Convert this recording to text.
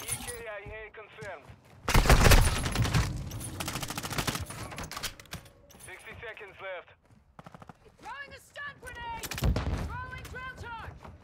EKIA confirmed. 60 seconds left. Throwing a stun grenade! Rolling drill charge!